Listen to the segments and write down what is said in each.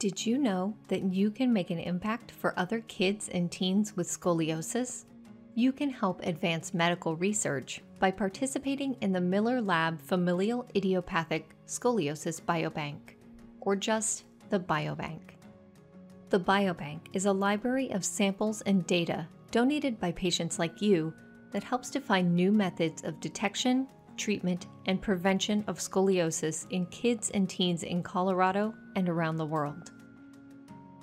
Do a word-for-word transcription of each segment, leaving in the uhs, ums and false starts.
Did you know that you can make an impact for other kids and teens with scoliosis? You can help advance medical research by participating in the Miller Lab Familial Idiopathic Scoliosis Biobank, or just the Biobank. The Biobank is a library of samples and data donated by patients like you that helps to find new methods of detection, treatment, and prevention of scoliosis in kids and teens in Colorado and around the world.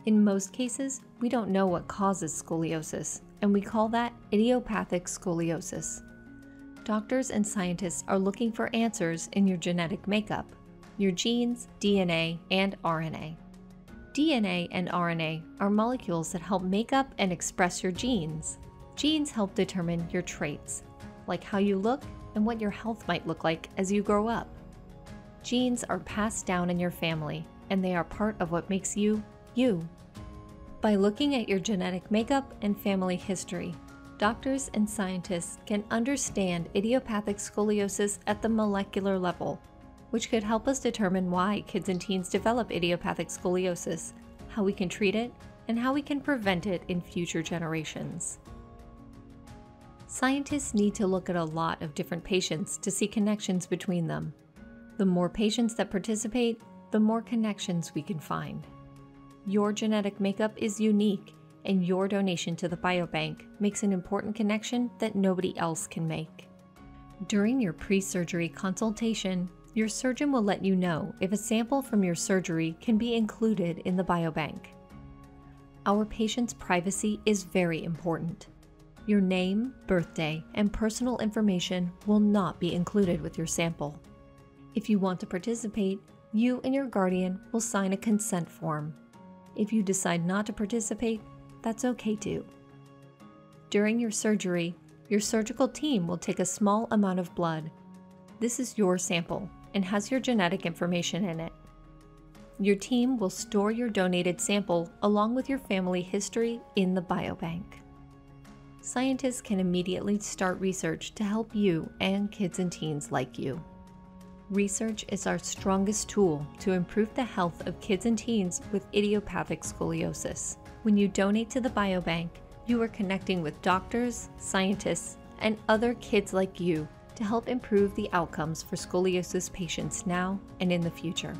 In most cases, we don't know what causes scoliosis, and we call that idiopathic scoliosis. Doctors and scientists are looking for answers in your genetic makeup, your genes, D N A, and R N A. D N A and R N A are molecules that help make up and express your genes. Genes help determine your traits, like how you look and what your health might look like as you grow up. Genes are passed down in your family, and they are part of what makes you, you. By looking at your genetic makeup and family history, doctors and scientists can understand idiopathic scoliosis at the molecular level, which could help us determine why kids and teens develop idiopathic scoliosis, how we can treat it, and how we can prevent it in future generations. Scientists need to look at a lot of different patients to see connections between them. The more patients that participate, the more connections we can find. Your genetic makeup is unique, and your donation to the Biobank makes an important connection that nobody else can make. During your pre-surgery consultation, your surgeon will let you know if a sample from your surgery can be included in the Biobank. Our patient's privacy is very important. Your name, birthday, and personal information will not be included with your sample. If you want to participate, you and your guardian will sign a consent form. If you decide not to participate, that's okay too. During your surgery, your surgical team will take a small amount of blood. This is your sample and has your genetic information in it. Your team will store your donated sample along with your family history in the Biobank. Scientists can immediately start research to help you and kids and teens like you. Research is our strongest tool to improve the health of kids and teens with idiopathic scoliosis. When you donate to the Biobank, you are connecting with doctors, scientists, and other kids like you to help improve the outcomes for scoliosis patients now and in the future.